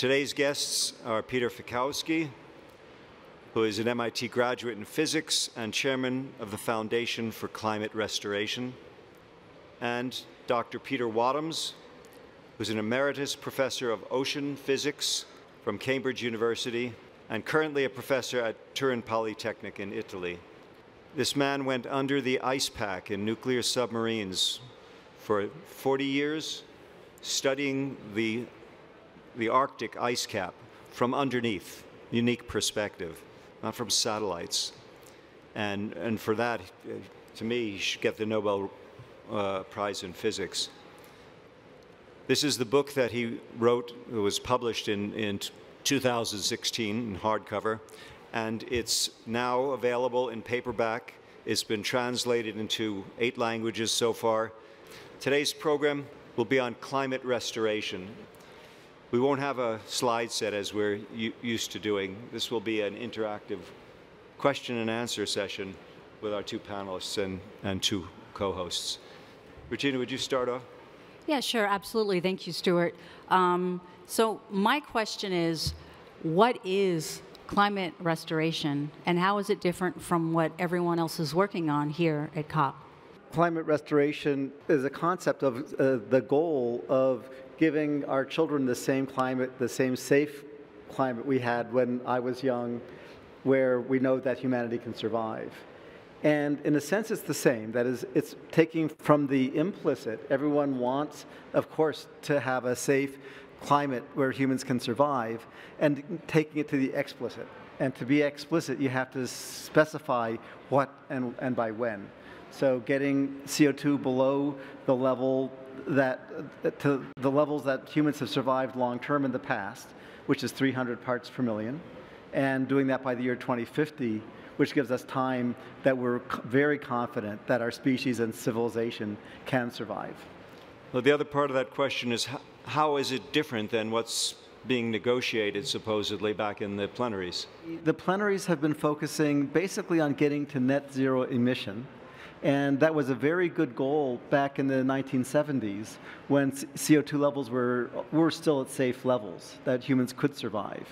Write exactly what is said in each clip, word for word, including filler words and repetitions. Today's guests are Peter Fiekowsky, who is an M I T graduate in physics and chairman of the Foundation for Climate Restoration, and Doctor Peter Wadhams, who's an emeritus professor of ocean physics from Cambridge University and currently a professor at Turin Polytechnic in Italy. This man went under the ice pack in nuclear submarines for forty years, studying the, the Arctic ice cap from underneath, unique perspective, not from satellites. And, and for that, to me, he should get the Nobel uh, Prize in Physics. This is the book that he wrote. It was published in, in two thousand sixteen in hardcover, and it's now available in paperback. It's been translated into eight languages so far. Today's program will be on climate restoration. We won't have a slide set as we're used to doing. This will be an interactive question and answer session with our two panelists and, and two co-hosts. Regina, would you start off? Yeah, sure, absolutely. Thank you, Stuart. Um, so my question is, what is climate restoration, and how is it different from what everyone else is working on here at COP? Climate restoration is a concept of uh, the goal of giving our children the same climate, the same safe climate we had when I was young, where we know that humanity can survive. And in a sense, it's the same. That is, it's taking from the implicit. Everyone wants, of course, to have a safe climate where humans can survive, and taking it to the explicit. And to be explicit, you have to specify what and, and by when. So getting C O two below the level that, to the levels that humans have survived long-term in the past, which is three hundred parts per million, and doing that by the year twenty fifty, which gives us time that we're very confident that our species and civilization can survive. Well, the other part of that question is, how, how is it different than what's being negotiated supposedly back in the plenaries? The plenaries have been focusing basically on getting to net zero emission, and that was a very good goal back in the nineteen seventies when C O two levels were, were still at safe levels that humans could survive.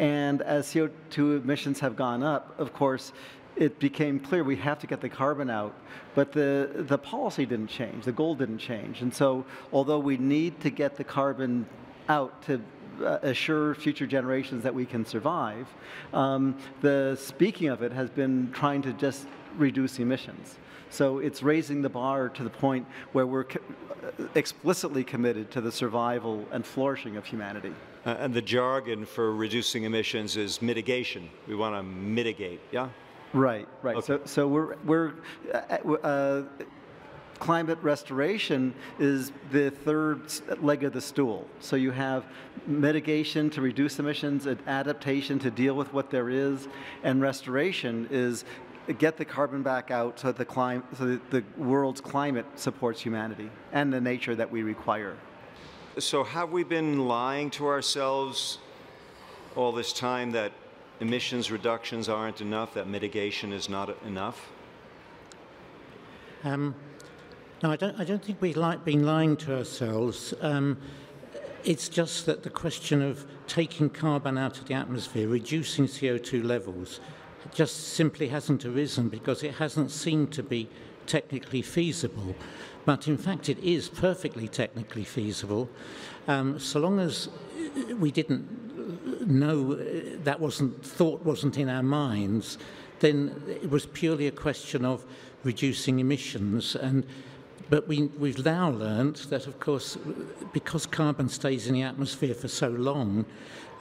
And as C O two emissions have gone up, of course, it became clear we have to get the carbon out, but the, the policy didn't change, the goal didn't change. And so, although we need to get the carbon out to uh, assure future generations that we can survive, um, the speaking of it has been trying to just reduce emissions. So it's raising the bar to the point where we're co- explicitly committed to the survival and flourishing of humanity. Uh, and the jargon for reducing emissions is mitigation. We want to mitigate, yeah? Right, right. Okay. So, so we're, we're uh, uh, climate restoration is the third leg of the stool. So you have mitigation to reduce emissions, and adaptation to deal with what there is, and restoration is get the carbon back out so that the, clim so that the world's climate supports humanity and the nature that we require. So have we been lying to ourselves all this time that emissions reductions aren't enough, that mitigation is not enough? Um, no, I don't, I don't think we've li been lying to ourselves. Um, it's just that the question of taking carbon out of the atmosphere, reducing C O two levels, just simply hasn't arisen because it hasn't seemed to be technically feasible. But in fact, it is perfectly technically feasible. Um, so long as we didn't know, that wasn't, thought wasn't in our minds, then it was purely a question of reducing emissions. And, but we, we've now learned that, of course, because carbon stays in the atmosphere for so long,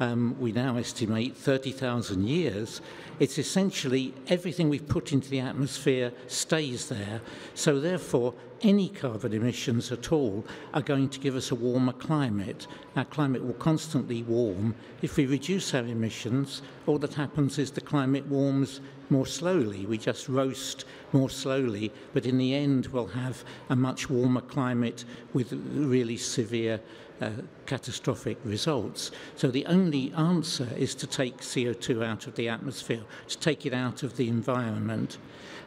um, we now estimate thirty thousand years, it's essentially everything we've put into the atmosphere stays there. So therefore, any carbon emissions at all are going to give us a warmer climate. Our climate will constantly warm. If we reduce our emissions, all that happens is the climate warms more slowly. We just roast more slowly, but in the end we'll have a much warmer climate with really severe uh, catastrophic results. So the only answer is to take C O two out of the atmosphere, to take it out of the environment.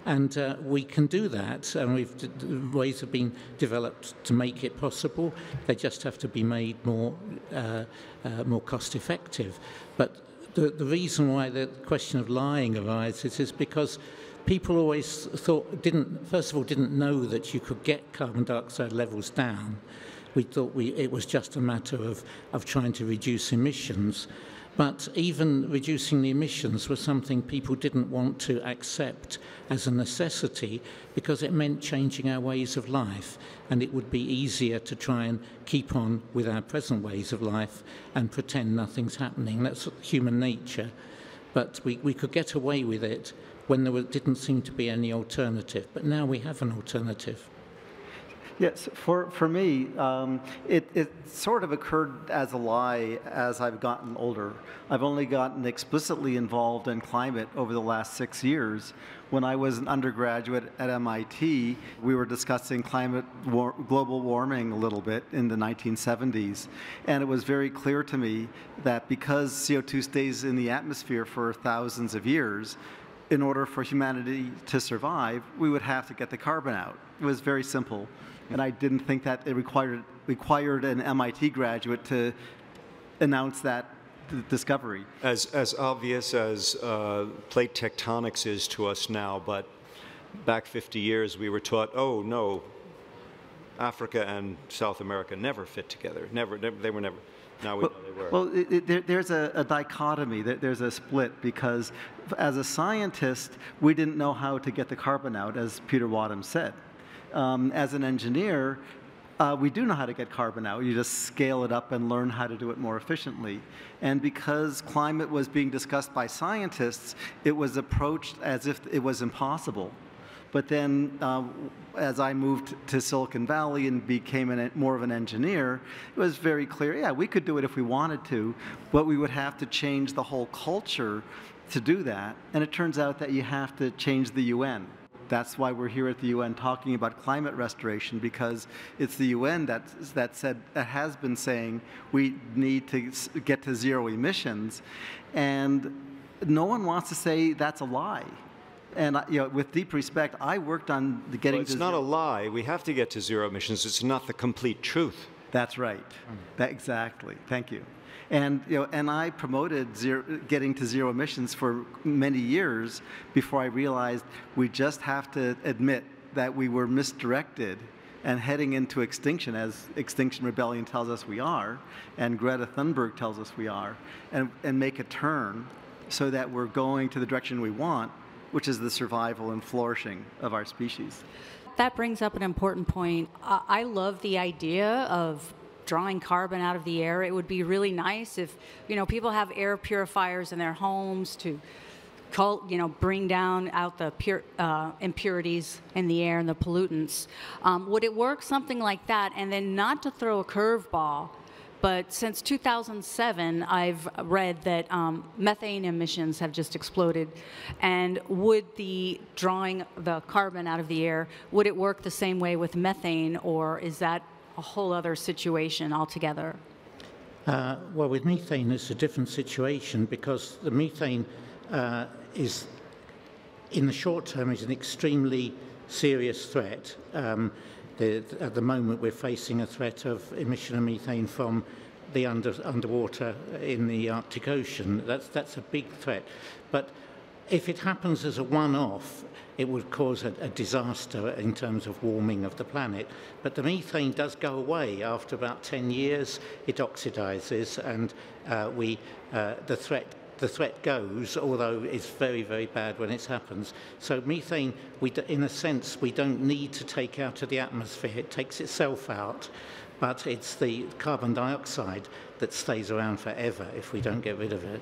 And uh, we can do that, and we've d ways have been developed to make it possible. They just have to be made more, uh, uh, more cost-effective. But the, the reason why the question of lying arises is because people always thought, didn't, first of all, didn't know that you could get carbon dioxide levels down. We thought we, it was just a matter of, of trying to reduce emissions. But even reducing the emissions was something people didn't want to accept as a necessity, because it meant changing our ways of life, and it would be easier to try and keep on with our present ways of life and pretend nothing's happening. That's human nature. But we, we could get away with it when there was, didn't seem to be any alternative. But now we have an alternative. Yes, for, for me, um, it, it sort of occurred as a lie as I've gotten older. I've only gotten explicitly involved in climate over the last six years. When I was an undergraduate at M I T, we were discussing climate war global warming a little bit in the nineteen seventies. And it was very clear to me that because C O two stays in the atmosphere for thousands of years, in order for humanity to survive, we would have to get the carbon out. It was very simple. And I didn't think that it required, required an M I T graduate to announce that discovery. As, as obvious as uh, plate tectonics is to us now, but back fifty years we were taught, oh no, Africa and South America never fit together. Never, never they were never. Now we well, know they were. Well, it, it, there, there's a, a dichotomy. There, there's a split, because as a scientist, we didn't know how to get the carbon out, as Peter Wadhams said. Um, as an engineer, uh, we do know how to get carbon out. You just scale it up and learn how to do it more efficiently. And because climate was being discussed by scientists, it was approached as if it was impossible. But then uh, as I moved to Silicon Valley and became an, more of an engineer, it was very clear, yeah, we could do it if we wanted to, but we would have to change the whole culture to do that. And it turns out that you have to change the U N. That's why we're here at the U N talking about climate restoration, because it's the U N that, that said, that has been saying we need to get to zero emissions. And no one wants to say that's a lie. And you know, with deep respect, I worked on the getting well, it's to not zero. a lie. We have to get to zero emissions. It's not the complete truth. That's right. Mm. That, exactly. Thank you. And, you know, and I promoted zero, getting to zero emissions for many years before I realized we just have to admit that we were misdirected and heading into extinction, as Extinction Rebellion tells us we are, and Greta Thunberg tells us we are, and, and make a turn so that we're going to the direction we want, which is the survival and flourishing of our species. That brings up an important point. I love the idea of drawing carbon out of the air. It would be really nice if, you know, people have air purifiers in their homes to, cult, you know, bring down out the pure, uh, impurities in the air and the pollutants. Um, would it work something like that? And then not to throw a curveball, but since two thousand seven, I've read that um, methane emissions have just exploded. And would the drawing the carbon out of the air, would it work the same way with methane, or is that a whole other situation altogether? Uh, well, with methane, it's a different situation, because the methane uh, is, in the short term, is an extremely serious threat. Um, the, at the moment, we're facing a threat of emission of methane from the under, underwater in the Arctic Ocean. That's, that's a big threat. But if it happens as a one-off, it would cause a, a disaster in terms of warming of the planet. But the methane does go away after about ten years. It oxidizes, and uh, we, uh, the threat, the threat goes, although it's very, very bad when it happens. So methane, we d in a sense, we don't need to take out of the atmosphere. It takes itself out. But it's the carbon dioxide that stays around forever if we don't get rid of it.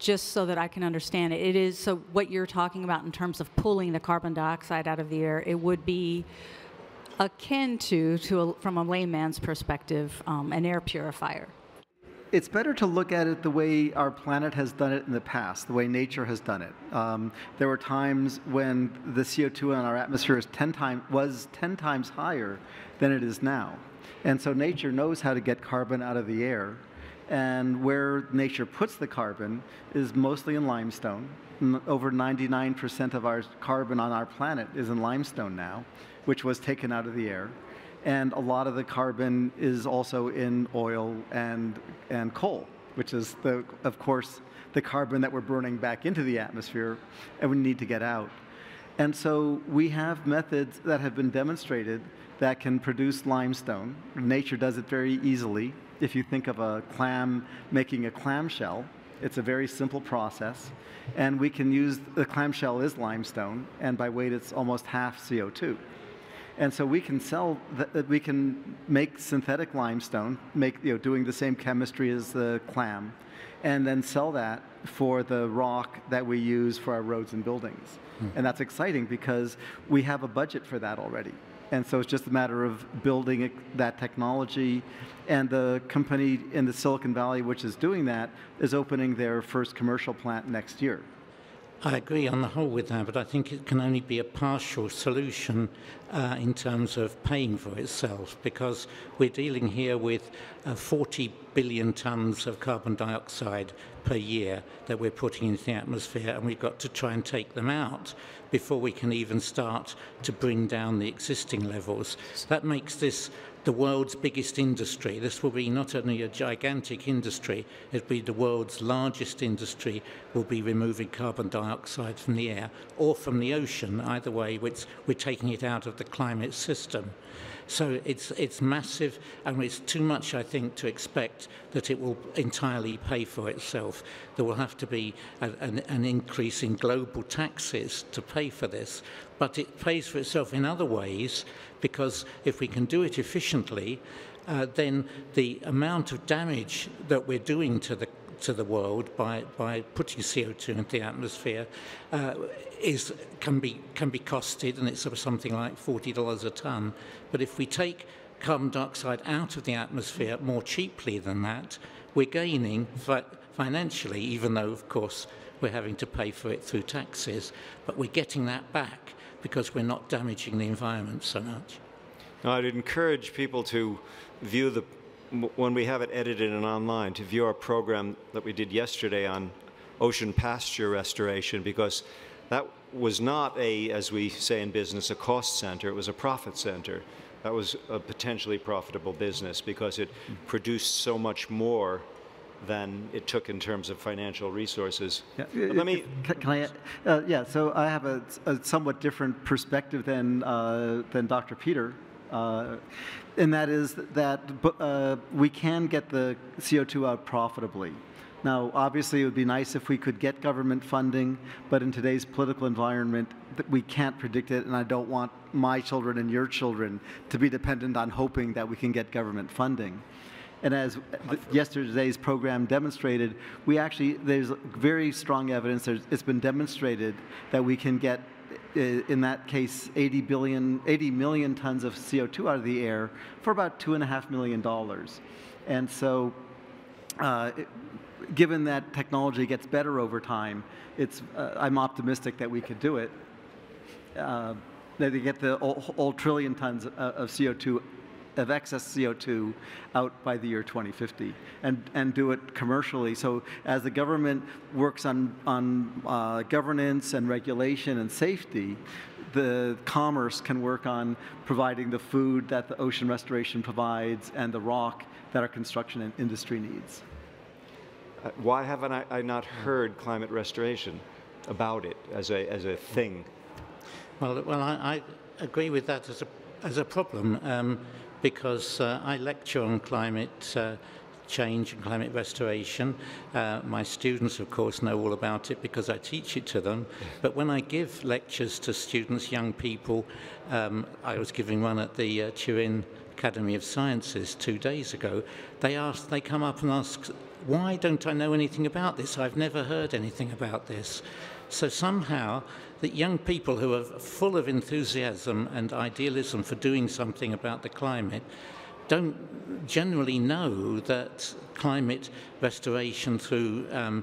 Just so that I can understand it, it is, so what you're talking about in terms of pulling the carbon dioxide out of the air, it would be akin to, to a, from a layman's perspective, um, an air purifier. It's better to look at it the way our planet has done it in the past, the way nature has done it. Um, there were times when the C O two in our atmosphere is ten time, was ten times higher than it is now. And so nature knows how to get carbon out of the air. And where nature puts the carbon is mostly in limestone. Over ninety-nine percent of our carbon on our planet is in limestone now, which was taken out of the air. And a lot of the carbon is also in oil and, and coal, which is, the, of course, the carbon that we're burning back into the atmosphere and we need to get out. And so we have methods that have been demonstrated that can produce limestone. Nature does it very easily. If you think of a clam making a clamshell, it's a very simple process. And we can use, the clamshell is limestone, and by weight it's almost half C O two. And so we can sell, that we can make synthetic limestone, make, you know, doing the same chemistry as the clam, and then sell that for the rock that we use for our roads and buildings. Mm. And that's exciting because we have a budget for that already. And so it's just a matter of building that technology. And the company in the Silicon Valley which is doing that is opening their first commercial plant next year. I agree on the whole with that, but I think it can only be a partial solution uh, in terms of paying for itself, because we're dealing here with uh, forty billion tonnes of carbon dioxide per year that we're putting into the atmosphere, and we've got to try and take them out before we can even start to bring down the existing levels. That makes this the world's biggest industry. This will be not only a gigantic industry, it'll be the world's largest industry, will be removing carbon dioxide from the air or from the ocean. Either way, which we're taking it out of the climate system. So it's, it's massive, and it's too much, I think, to expect that it will entirely pay for itself. There will have to be a, an, an increase in global taxes to pay for this, but it pays for itself in other ways, because if we can do it efficiently, uh, then the amount of damage that we're doing to the to the world by, by putting C O two into the atmosphere uh, is, can be, can be costed, and it's something like forty dollars a tonne. But if we take carbon dioxide out of the atmosphere more cheaply than that, we're gaining fi financially, even though, of course, we're having to pay for it through taxes, but we're getting that back because we're not damaging the environment so much. Now, I'd encourage people to view the when we have it edited and online, to view our program that we did yesterday on ocean pasture restoration, because that was not a, as we say in business, a cost center. It was a profit center. That was a potentially profitable business because it produced so much more than it took in terms of financial resources. Yeah. Let me. Can, can I? Uh, yeah. So I have a, a somewhat different perspective than uh, than Doctor Peter. Uh, and that is that uh, we can get the C O two out profitably. Now, obviously, it would be nice if we could get government funding, but in today's political environment, we can't predict it, and I don't want my children and your children to be dependent on hoping that we can get government funding. And as yesterday's program demonstrated, we actually, there's very strong evidence, there's, it's been demonstrated that we can get, in that case, eighty billion, eighty million tons of C O two out of the air for about two and a half million dollars. And so, uh, it, given that technology gets better over time, it's, uh, I'm optimistic that we could do it. Uh, that they get the whole trillion tons of, of C O two, of excess C O two, out by the year twenty fifty, and and do it commercially. So as the government works on on uh, governance and regulation and safety, the commerce can work on providing the food that the ocean restoration provides and the rock that our construction and industry needs. Uh, why haven't I, I not heard climate restoration about it as a as a thing? Well, well, I, I agree with that as a as a problem. Um, because uh, I lecture on climate uh, change and climate restoration. Uh, my students, of course, know all about it because I teach it to them. But when I give lectures to students, young people, um, I was giving one at the uh, Turin Academy of Sciences two days ago, they, ask, they come up and ask, why don't I know anything about this? I've never heard anything about this. So somehow, that young people who are full of enthusiasm and idealism for doing something about the climate don't generally know that climate restoration through um,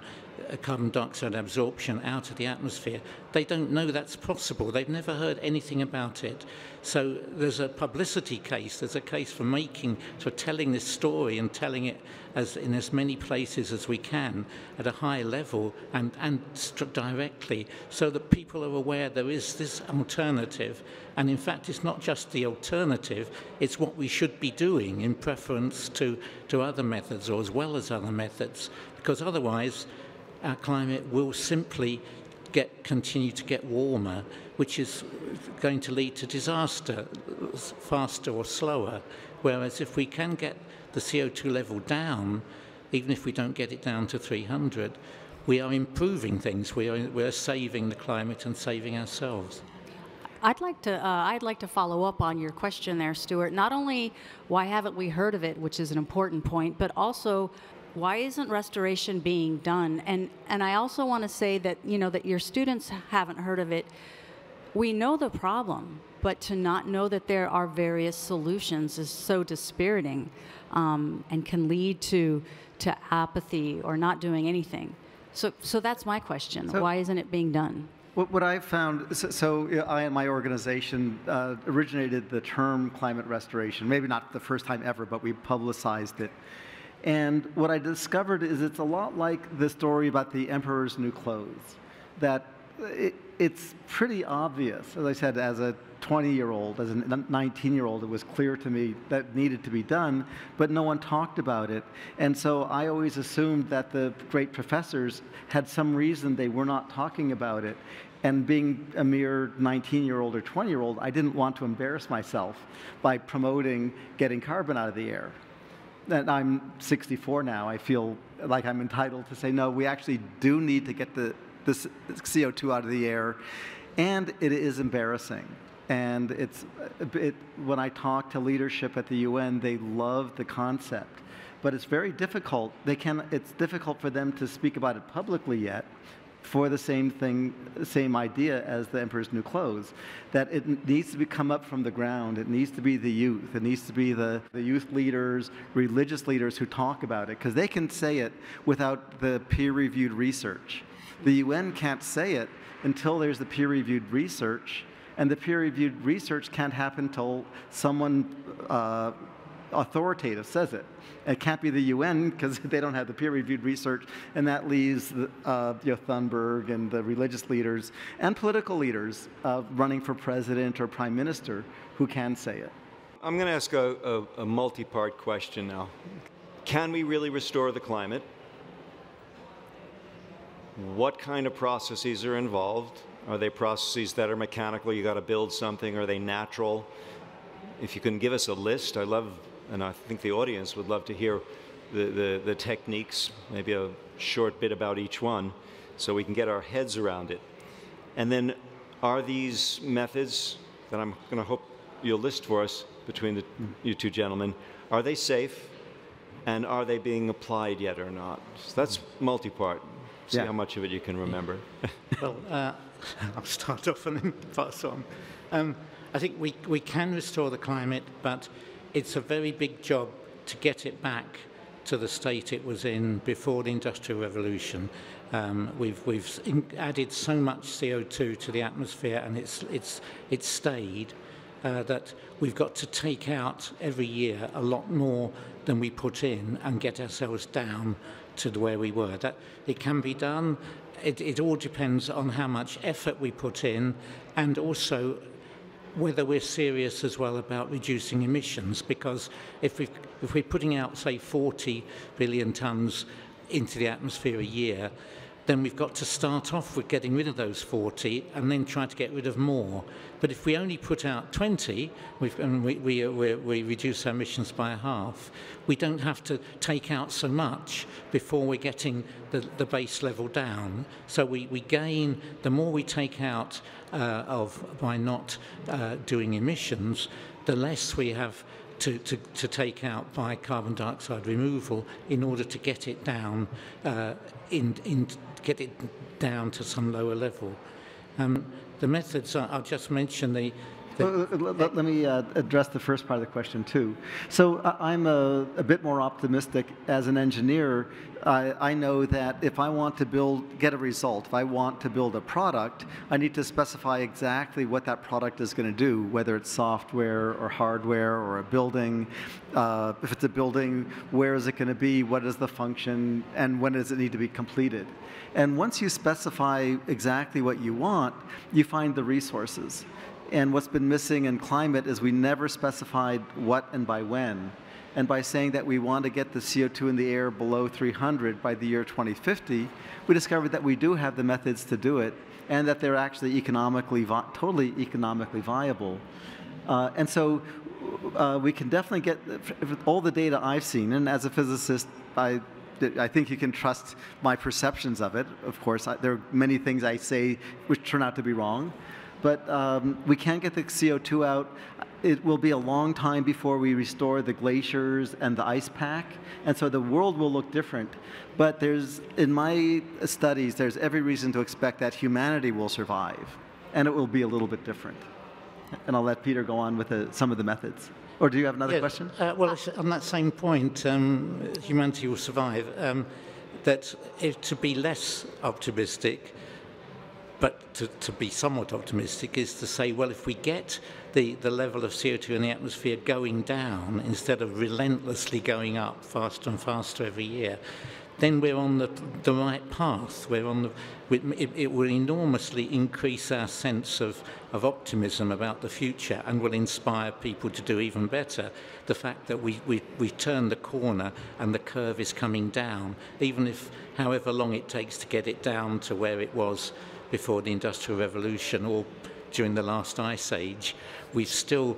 carbon dioxide absorption out of the atmosphere. They don't know that's possible. They've never heard anything about it. So there's a publicity case. There's a case for making, for telling this story and telling it as in as many places as we can at a high level and, and directly, so that people are aware there is this alternative. And in fact, it's not just the alternative, it's what we should be doing in preference to, to other methods, or as well as other methods, because otherwise, our climate will simply get, continue to get warmer, which is going to lead to disaster, faster or slower. Whereas if we can get the C O two level down, even if we don't get it down to three hundred, we are improving things. We are, we are saving the climate and saving ourselves. I'd like to, uh, I'd like to follow up on your question there, Stuart. Not only why haven't we heard of it, which is an important point, but also why isn't restoration being done? And, and I also want to say that, you know, that your students haven't heard of it. We know the problem, but to not know that there are various solutions is so dispiriting, um, and can lead to, to apathy or not doing anything. So, so that's my question. So why isn't it being done? What I've found, so, so I and my organization uh, originated the term climate restoration, maybe not the first time ever, but we publicized it. And what I discovered is it's a lot like the story about the emperor's new clothes, that it, it's pretty obvious. As I said, as a twenty-year-old, as a nineteen-year-old, it was clear to me that needed to be done, but no one talked about it. And so I always assumed that the great professors had some reason they were not talking about it. And being a mere nineteen-year-old or twenty-year-old, I didn't want to embarrass myself by promoting getting carbon out of the air. And I'm sixty-four now. I feel like I'm entitled to say, no, we actually do need to get the, the C O two out of the air. And it is embarrassing. And it's, it, when I talk to leadership at the U N, they love the concept. But it's very difficult. They can, it's difficult for them to speak about it publicly yet for the same thing, same idea as the emperor's new clothes, that it needs to be come up from the ground. It needs to be the youth. It needs to be the, the youth leaders, religious leaders who talk about it, because they can say it without the peer-reviewed research. The U N can't say it until there's the peer-reviewed research. And the peer-reviewed research can't happen until someone uh, authoritative says it. It can't be the U N because they don't have the peer-reviewed research, and that leaves uh, you know, Thunberg and the religious leaders and political leaders uh, running for president or prime minister who can say it. I'm going to ask a, a, a multi-part question now. Can we really restore the climate? What kind of processes are involved? Are they processes that are mechanical, you got to build something? Are they natural? If you can give us a list, I love, and I think the audience would love to hear the, the, the techniques, maybe a short bit about each one, so we can get our heads around it. And then are these methods that I'm going to hope you'll list for us between the, you two gentlemen, are they safe? And are they being applied yet or not? So that's multi-part. See yeah. how much of it you can remember. Well, uh, I'll start off and then pass on. Um, I think we, we can restore the climate, but it's a very big job to get it back to the state it was in before the Industrial Revolution. Um, we've we've in added so much C O two to the atmosphere, and it's, it's, it's stayed, uh, that we've got to take out every year a lot more than we put in and get ourselves down to where we were. That it can be done. It, it all depends on how much effort we put in, and also whether we're serious as well about reducing emissions. Because if we if we're putting out, say, forty billion tons into the atmosphere a year, then we've got to start off with getting rid of those forty and then try to get rid of more. But if we only put out twenty, we've, and we, we, we, we reduce our emissions by a half, we don't have to take out so much before we're getting the, the base level down. So we, we gain, the more we take out uh, of by not uh, doing emissions, the less we have To, to, to take out by carbon dioxide removal in order to get it down, uh, in, in, get it down to some lower level. Um, the methods, are, I'll just mention the Let, let, let me uh, address the first part of the question too. So uh, I'm a, a bit more optimistic as an engineer. Uh, I know that if I want to build, get a result, if I want to build a product, I need to specify exactly what that product is going to do, whether it's software or hardware or a building. Uh, if it's a building, where is it going to be, what is the function, and when does it need to be completed? And once you specify exactly what you want, you find the resources. And what's been missing in climate is we never specified what and by when. And by saying that we want to get the C O two in the air below three hundred by the year twenty fifty, we discovered that we do have the methods to do it, and that they're actually economically, totally economically viable. Uh, and so uh, we can definitely get, all the data I've seen, and as a physicist, I I think you can trust my perceptions of it. Of course, I, there are many things I say which turn out to be wrong. But um, we can get the C O two out. It will be a long time before we restore the glaciers and the ice pack. And so the world will look different. But there's, in my studies, there's every reason to expect that humanity will survive. And it will be a little bit different. And I'll let Peter go on with the, some of the methods. Or do you have another yes. question? Uh, well, on that same point, um, humanity will survive, um, that it, to be less optimistic, but to, to be somewhat optimistic, is to say, well, if we get the, the level of C O two in the atmosphere going down instead of relentlessly going up faster and faster every year, then we're on the, the right path. We're on the, we, it, it will enormously increase our sense of, of optimism about the future and will inspire people to do even better. The fact that we, we, we turn the corner and the curve is coming down, even if however long it takes to get it down to where it was before the Industrial Revolution or during the last ice age, we've still,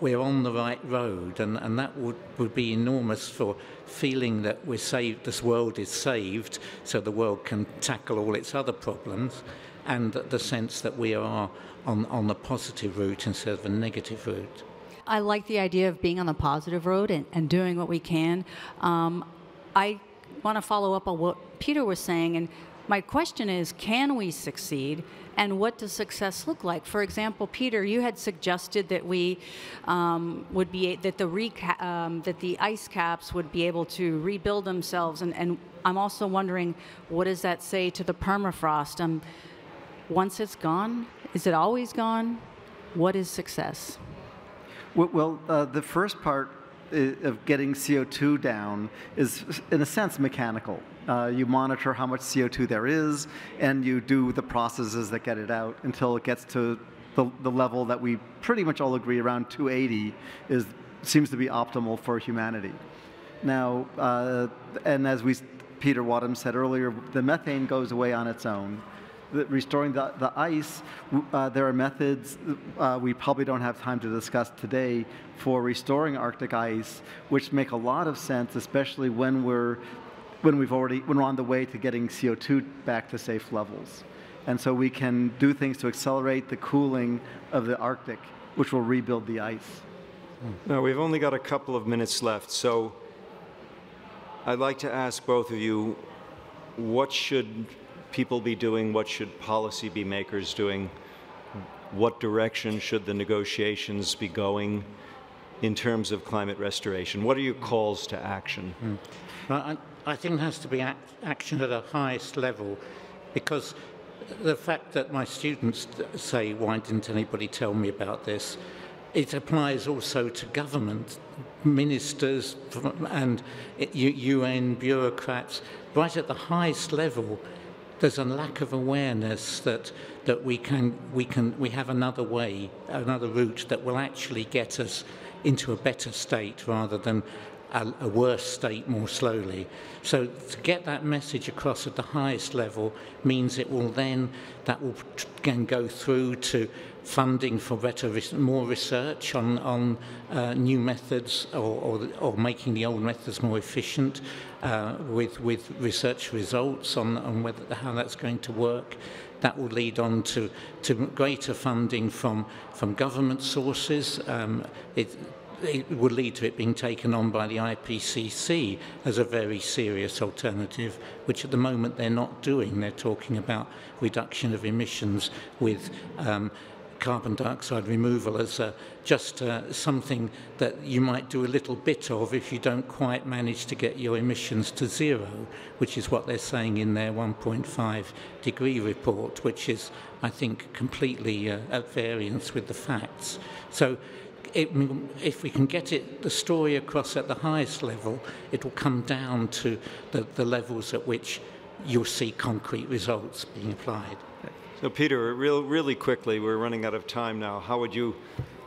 we're on the right road, and, and that would, would be enormous for feeling that we're saved, this world is saved, so the world can tackle all its other problems, and the sense that we are on, on the positive route instead of a negative route. I like the idea of being on the positive road and, and doing what we can. Um, I want to follow up on what Peter was saying, and my question is, can we succeed, and what does success look like? For example, Peter, you had suggested that we um, would be that the reca um, that the ice caps would be able to rebuild themselves, and, and I'm also wondering, what does that say to the permafrost? Um, once it's gone, is it always gone? What is success? Well, well uh, the first part of getting C O two down is, in a sense, mechanical. Uh, you monitor how much C O two there is, and you do the processes that get it out until it gets to the, the level that we pretty much all agree around two eighty is, seems to be optimal for humanity. Now, uh, and as we, Peter Wadhams said earlier, the methane goes away on its own. The, restoring the, the ice, uh, there are methods uh, we probably don't have time to discuss today for restoring Arctic ice, which make a lot of sense, especially when we're when we've already when we're on the way to getting C O two back to safe levels. And so we can do things to accelerate the cooling of the Arctic, which will rebuild the ice. Now, we've only got a couple of minutes left, so I'd like to ask both of you, what should people be doing? What should policy be makers doing? What direction should the negotiations be going in terms of climate restoration? What are your calls to action? Mm. Well, I, I think it has to be act, action at the highest level, because the fact that my students say, why didn't anybody tell me about this? It applies also to government, ministers and U N bureaucrats. Right at the highest level, there's a lack of awareness that that we can we can we have another way, another route that will actually get us into a better state rather than a, a worse state more slowly. So to get that message across at the highest level means it will then that will can go through to funding for better, more research on on uh, new methods, or, or or making the old methods more efficient, uh, with with research results on on whether how that's going to work. That will lead on to to greater funding from from government sources. Um, it, it would lead to it being taken on by the I P C C as a very serious alternative, which at the moment they're not doing. They're talking about reduction of emissions with um, carbon dioxide removal as uh, just uh, something that you might do a little bit of if you don't quite manage to get your emissions to zero, which is what they're saying in their one point five degree report, which is, I think, completely uh, at variance with the facts. So It, if we can get it, the story across at the highest level, it will come down to the, the levels at which you'll see concrete results being applied. So Peter, real, really quickly, we're running out of time now. How would you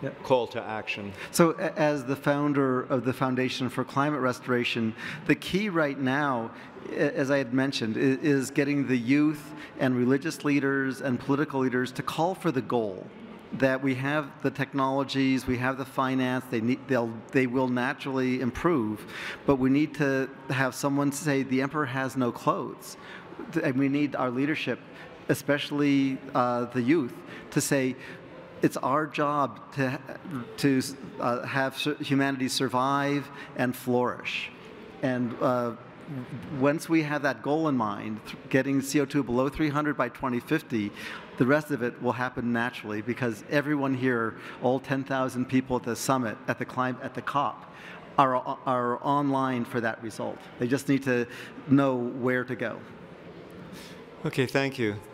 yeah. call to action? So as the founder of the Foundation for Climate Restoration, the key right now, as I had mentioned, is getting the youth and religious leaders and political leaders to call for the goal. That we have the technologies, we have the finance, they need, they'll, they will naturally improve, but we need to have someone say the emperor has no clothes. And we need our leadership, especially uh, the youth, to say it's our job to, to uh, have humanity survive and flourish. And uh, once we have that goal in mind, getting C O two below three hundred by twenty fifty, the rest of it will happen naturally because everyone here, all ten thousand people at the summit, at the climb, at the COP, are, are online for that result. They just need to know where to go. Okay, thank you.